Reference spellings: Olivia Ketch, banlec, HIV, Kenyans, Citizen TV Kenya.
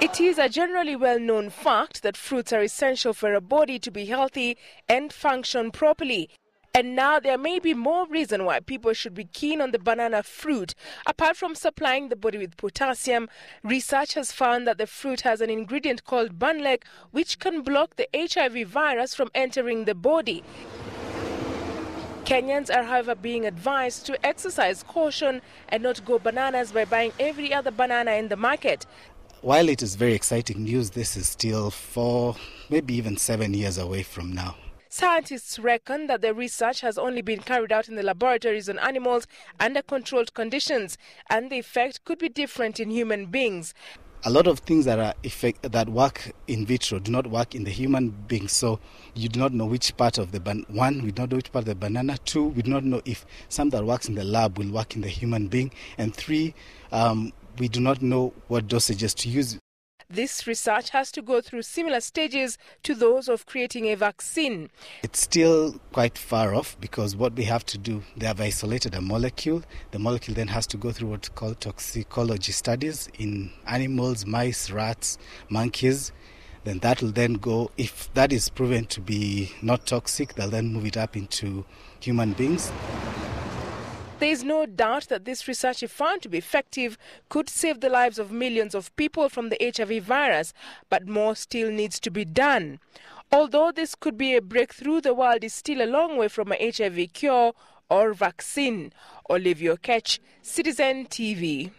It is a generally well-known fact that fruits are essential for a body to be healthy and function properly. And now there may be more reason why people should be keen on the banana fruit. Apart from supplying the body with potassium, research has found that the fruit has an ingredient called banlec, which can block the HIV virus from entering the body. Kenyans are, however, being advised to exercise caution and not go bananas by buying every other banana in the market. While it is very exciting news, this is still 4, maybe even 7 years away from now. Scientists reckon that the research has only been carried out in the laboratories on animals under controlled conditions, and the effect could be different in human beings. A lot of things that work in vitro do not work in the human being, so you do not know which part of the banana. 1, we do not know which part of the banana. 2, we do not know if some that works in the lab will work in the human being. And 3, we do not know what dosages to use. This research has to go through similar stages to those of creating a vaccine. It's still quite far off because what we have to do, they have isolated a molecule. The molecule then has to go through what's called toxicology studies in animals, mice, rats, monkeys. Then that will then go, if that is proven to be not toxic, they'll then move it up into human beings. There is no doubt that this research, if found to be effective, could save the lives of millions of people from the HIV virus, but more still needs to be done. Although this could be a breakthrough, the world is still a long way from a HIV cure or vaccine. Olivia Ketch, Citizen TV.